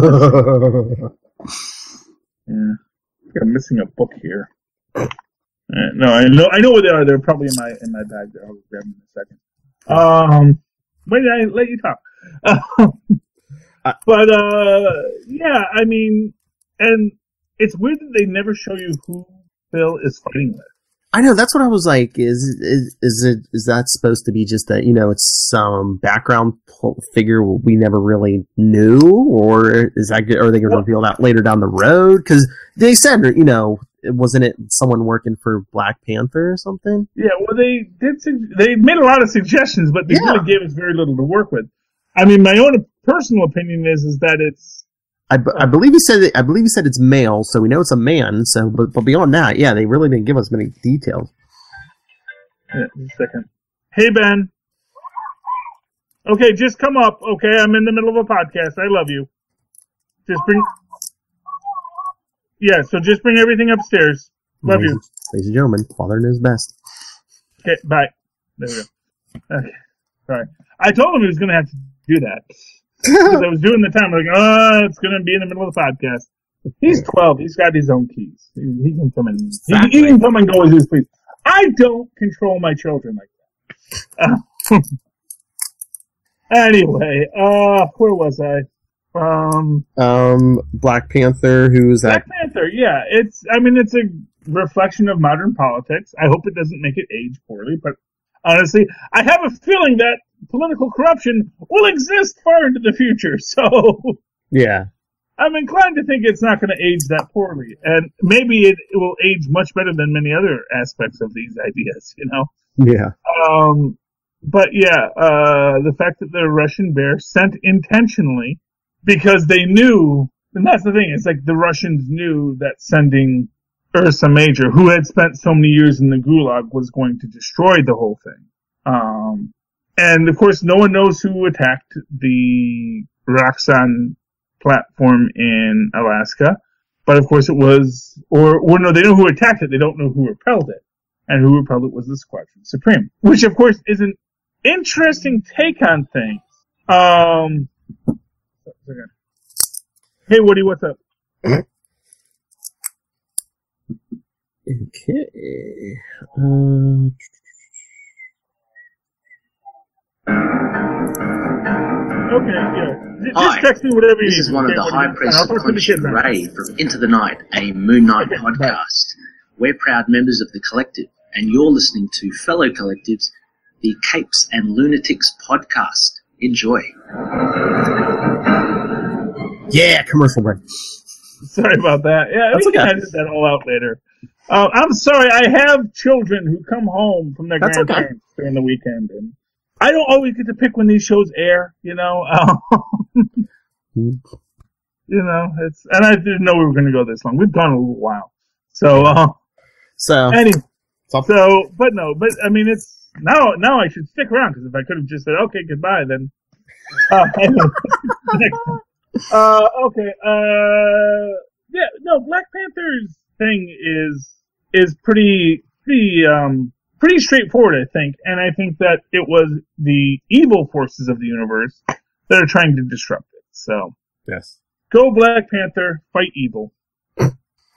think I'm missing a book here. No, I know where they are. They're probably in my bag there. I'll grab them in a second. Why did I let you talk? Yeah, I mean, and it's weird that they never show you who Phil is fighting with. I know, that's what I was like. Is that supposed to be just that? It's some background figure we never really knew, or are they going to reveal that later down the road? Because they said, wasn't it someone working for Black Panther or something? Yeah, well, they made a lot of suggestions, but they really gave us very little to work with. I mean, my own personal opinion is that it's. I believe he said. I believe he said it's male, so we know it's a man. So, but beyond that, yeah, they really didn't give us many details. Yeah, just a second. Hey, Ben. Okay, just come up. Okay, I'm in the middle of a podcast. I love you. Just bring everything upstairs. Love you, ladies and gentlemen. Father knows best. Okay, bye. There we go. Okay, sorry. I told him he was going to have to do that. Because I was doing the time, like, it's going to be in the middle of the podcast. He's 12. He's got his own keys. He can come and he can come and go as he please. I don't control my children like that. Anyway, where was I? Black Panther. Who's that? Black Panther. Yeah, it's a reflection of modern politics. I hope it doesn't make it age poorly, but honestly, I have a feeling that political corruption will exist far into the future, so yeah, I'm inclined to think it's not going to age that poorly, and maybe it will age much better than many other aspects of these ideas, Yeah. But yeah, the fact that the Russian bear sent intentionally because they knew, and that's the thing. It's like the Russians knew that sending Ursa Major, who had spent so many years in the Gulag, was going to destroy the whole thing. And, of course, no one knows who attacked the Roxxon platform in Alaska. But, of course, it was... Or, no, they know who attacked it. They don't know who repelled it. And who repelled it was the Squadron Supreme. Which, of course, is an interesting take on things. Hey, Woody, what's up? Okay. Okay, yeah. Just text me whatever you need. This is one of the high press of Conscious Ray from Into the Night, a Moon Knight podcast. We're proud members of the Collective, and you're listening to fellow Collectives, the Capes and Lunatics podcast. Enjoy. Yeah, commercial break. Sorry about that. Yeah, we can edit that all out later. I'm sorry, I have children who come home from their grandparents during the weekend, and I don't always get to pick when these shows air, you know. You know, it's, and I didn't know we were going to go this long. We've gone a little while. So, anyway. So, but no, but I mean, it's, now I should stick around, because if I could have just said, okay, goodbye, then, yeah, no, Black Panther's thing is pretty straightforward, I think, and I think that it was the evil forces of the universe that are trying to disrupt it, so. Yes. Go Black Panther, fight evil.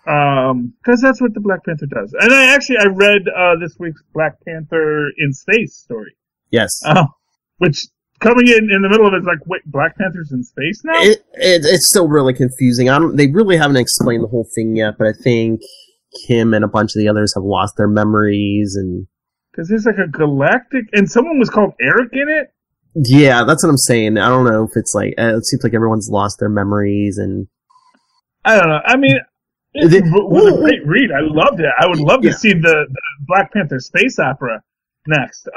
Because that's what the Black Panther does. And I read this week's Black Panther in Space story. Yes. Which coming in the middle of it is like, wait, Black Panther's in space now? It's still really confusing. They really haven't explained the whole thing yet, but I think Kim and a bunch of the others have lost their memories. Because there's like a galactic... And someone was called Eric in it? Yeah, that's what I'm saying. I don't know if it's like... it seems like everyone's lost their memories and... I don't know. I mean... It was a great read. I loved it. I would love to see the Black Panther space opera next.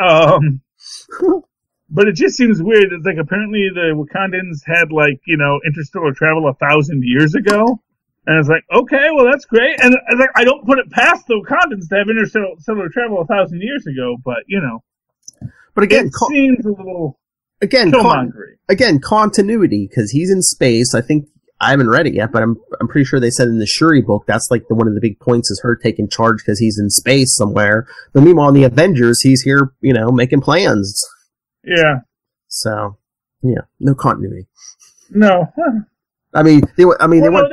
But it just seems weird. It's like apparently the Wakandans had like, you know, interstellar travel 1,000 years ago. And it's like, okay, well that's great. And it's like, I don't put it past the Wakandans to have interstellar travel 1,000 years ago, but you know. But again, it seems a little continuity, because he's in space. I think I haven't read it yet, but I'm pretty sure they said in the Shuri book that's like one of the big points is her taking charge because he's in space somewhere. But meanwhile, in the Avengers, he's here, you know, making plans. Yeah. So, yeah, no continuity. No. I mean, they want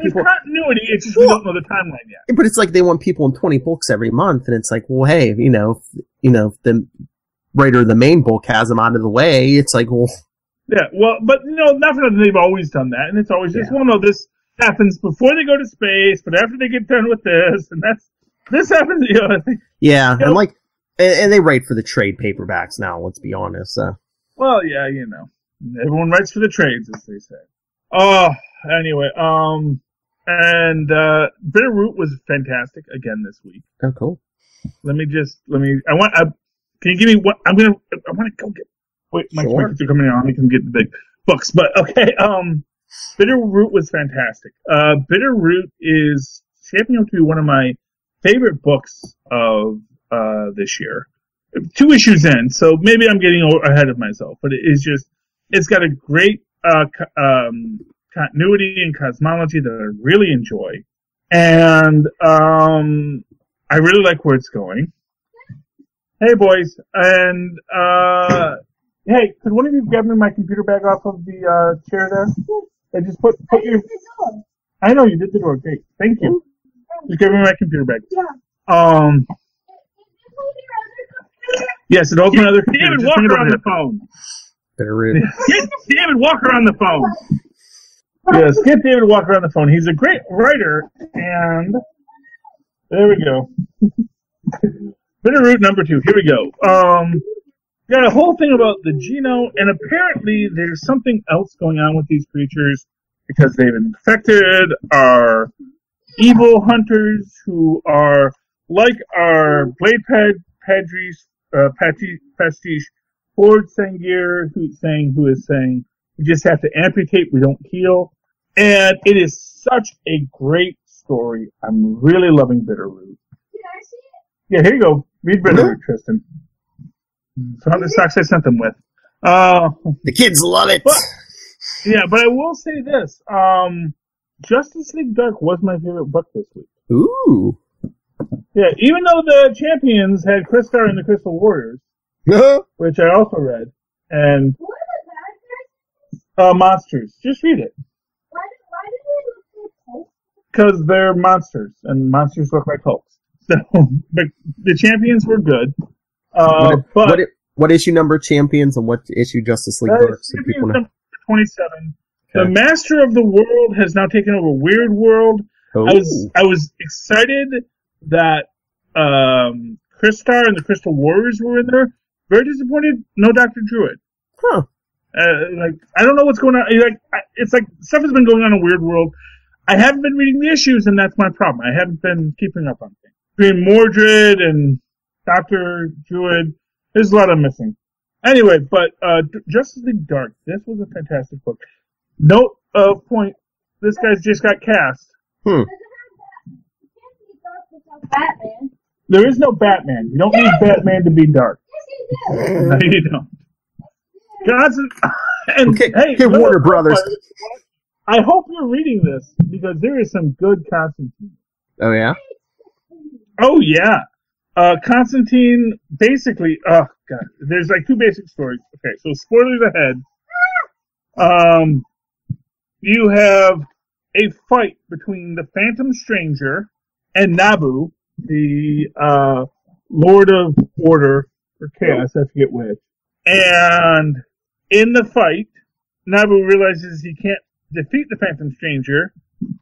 people continuity. It's just we don't know the timeline yet. But it's like they want people in 20 books every month, and it's like, well, hey, you know, if the writer of the main book has them out of the way, it's like, well. Yeah, well, but, you know, not for nothing, they've always done that, and it's always just, well, no, this happens before they go to space, but after they get done with this, and this happens, you know. Yeah, you know, and they write for the trade paperbacks now, let's be honest. Well, yeah, you know, everyone writes for the trades, as they say. Anyway, Bitterroot was fantastic again this week. Oh, cool. Can you give me what, I want to go get. Wait, my kids are coming on. I can get the big books, but okay. Bitterroot was fantastic. Bitterroot is shaping up to be one of my favorite books of this year. 2 issues in, so maybe I'm getting ahead of myself. But it is just, it's got a great continuity and cosmology that I really enjoy, and I really like where it's going. Hey, boys, and Hey, could one of you grab me my computer bag off of the chair there? And just put your... I know, you did the door. Great. Thank you. Just give me my computer bag. Yeah. Yes, it opened another computer. David, walk her on the phone. Better read. Get David Walker on the phone. Yes, get David Walker on the phone. He's a great writer, and... There we go. Bitterroot #2. Here we go. Got a whole thing about the Geno, and apparently there's something else going on with these creatures because they've infected our evil hunters who are like our pastiche Horde Sengir, who is saying we just have to amputate, we don't heal. And it is such a great story. I'm really loving Bitterroot. Can I see it? Yeah, here you go. Read Bitterroot, Tristan. From the socks I sent them with. The kids love it. But I will say this. Justice League Dark was my favorite book this week. Ooh. Yeah, even though the Champions had Crystar and the Crystal Warriors, which I also read. And what was that? Monsters. Just read it. Why do they look like Hulk? Because they're monsters, and monsters look like Hulks. So, but the Champions were good. What issue number Champions and what issue Justice League Dark? So Champions number 27. Okay. The Master of the World has now taken over Weird World. Oh. I was excited that Crystar and the Crystal Warriors were in there. Very disappointed. No Dr. Druid. Huh. I don't know what's going on. It's like stuff has been going on in Weird World. I haven't been reading the issues, and that's my problem. I haven't been keeping up on things. Green Mordred and Dr. Druid. There's a lot I'm missing. Anyway, but Justice League Dark, this was a fantastic book. Note of point, this guy's just got cast. Hmm. Batman. There is no Batman. You don't need Batman to be dark. Yes, you do. No, you don't. Johnson, and okay. Hey, hey, Warner Brothers. I hope you're reading this because there is some good Constantine. Oh yeah. Oh yeah. Constantine, basically. Oh god. There's like two basic stories. Okay, so spoilers ahead. You have a fight between the Phantom Stranger and Nabu, the Lord of Order or Chaos. I forget which. And in the fight, Nabu realizes he can't defeat the Phantom Stranger,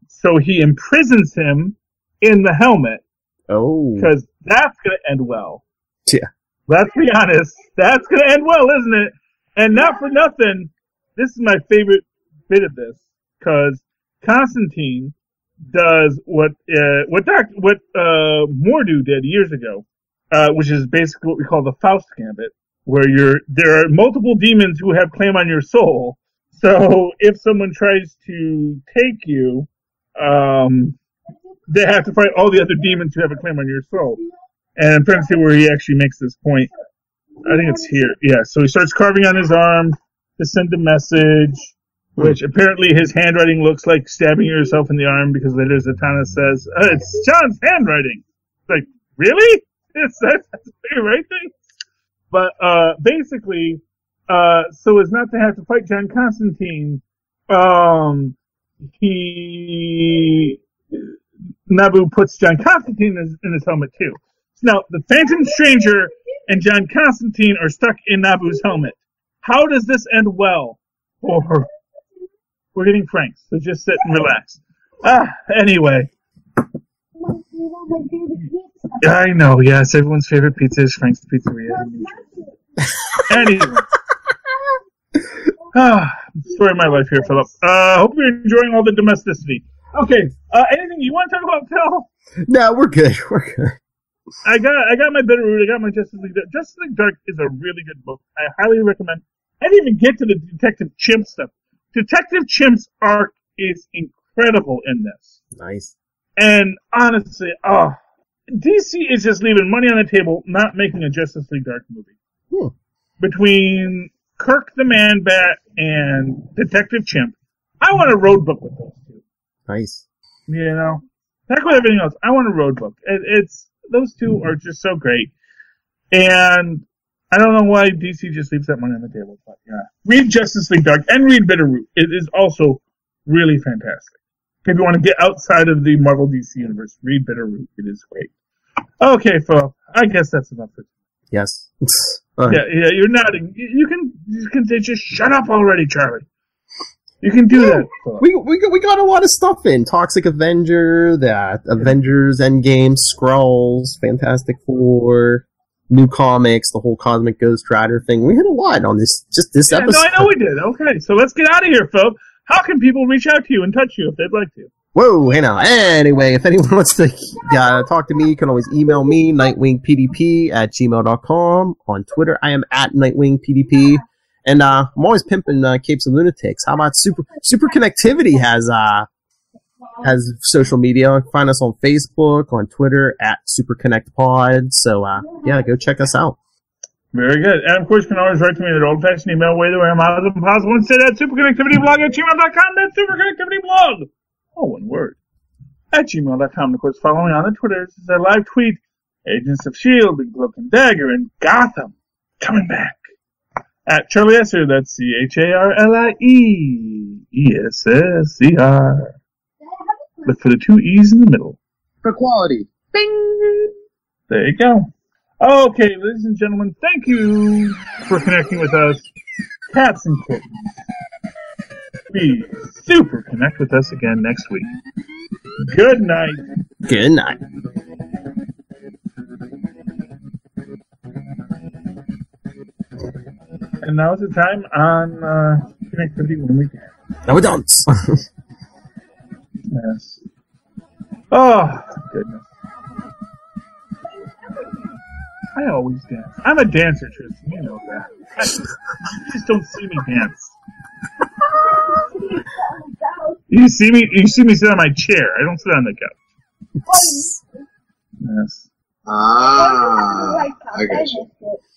so he imprisons him in the helmet. Oh. Because that's going to end well. Yeah. Let's be honest. That's going to end well, isn't it? And not for nothing, this is my favorite bit of this, because Constantine does what Mordu did years ago, which is basically what we call the Faust Gambit, where there are multiple demons who have claim on your soul. So if someone tries to take you, they have to fight all the other demons who have a claim on your soul. And I'm see where he actually makes this point. I think it's here. Yeah. So he starts carving on his arm to send a message, which apparently his handwriting looks like stabbing yourself in the arm, because later Zatanna says, it's John's handwriting. It's like, really? That's the handwriting? But basically, so as not to have to fight John Constantine, Nabu puts John Constantine in his helmet too. So now the Phantom Stranger and John Constantine are stuck in Nabu's helmet. How does this end well? Or we're getting Franks, so just sit and relax. Anyway. I know, yes. Everyone's favorite pizza is Frank's Pizzeria. Anyway. Story of my life here, Philip. Hope you're enjoying all the domesticity. Okay. Anything you want to talk about, Phil? No, we're good. We're good. I got my Bitterroot. I got my Justice League Dark. Justice League Dark is a really good book. I highly recommend. I didn't even get to the Detective Chimp stuff. Detective Chimp's arc is incredible in this. Nice. And honestly, DC is just leaving money on the table, not making a Justice League Dark movie. Cool. Between Kirk the Man-Bat and Detective Chimp, I want a road book with those two. Nice. You know? Heck with everything else, I want a road book. Those two are just so great. And I don't know why DC just leaves that money on the table. But yeah. Read Justice League Dark and read Bitterroot. It is also really fantastic. If you want to get outside of the Marvel DC universe, read Bitterroot. It is great. Okay, Phil. I guess that's enough for you. Yes. Yeah, you're nodding. You can say just shut up already, Charlie. You can do that. Phil. We got a lot of stuff in. Toxic Avenger, that Avengers Endgame, Skrulls, Fantastic Four, new comics, the whole Cosmic Ghost Rider thing. We had a lot on this episode. No, I know we did. Okay, so let's get out of here, Phil. How can people reach out to you and touch you if they'd like to? Whoa, hey now. Anyway, if anyone wants to talk to me, you can always email me, nightwingpdp@gmail.com. On Twitter, I am @nightwingpdp. And I'm always pimping Capes and Lunatics. How about Super Connectivity has social media. Find us on Facebook, on Twitter, @SuperConnectPod. So, go check us out. Very good. And, of course, you can always write to me at an old-fashioned email, way the way I'm out of the possible, and say that superconnectivityblog@gmail.com. That's superconnectivityblog. All one word. @gmail.com. And, of course, follow me on the Twitter. This is a live tweet. Agents of S.H.I.E.L.D. and Cloak and Dagger and Gotham. Coming back. @CharlieEsser. That's CharlieEssr. Look for the two E's in the middle. For quality. Bing! There you go. Okay, ladies and gentlemen, thank you for connecting with us. Cats and kittens. Please, super connect with us again next week. Good night. Good night. And now is the time on connectivity when we can. No, we don't. Yes. Oh, goodness. I always dance. I'm a dancer, Tristan. You know that. You just don't see me dance. You see me sit on my chair. I don't sit on the couch. Yes. Ah, I got you.